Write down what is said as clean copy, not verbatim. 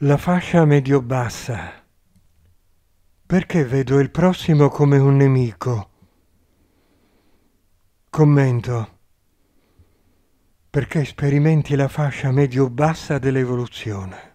La fascia medio-bassa. Perché vedo il prossimo come un nemico? Commento. Perché sperimenti la fascia medio-bassa dell'evoluzione.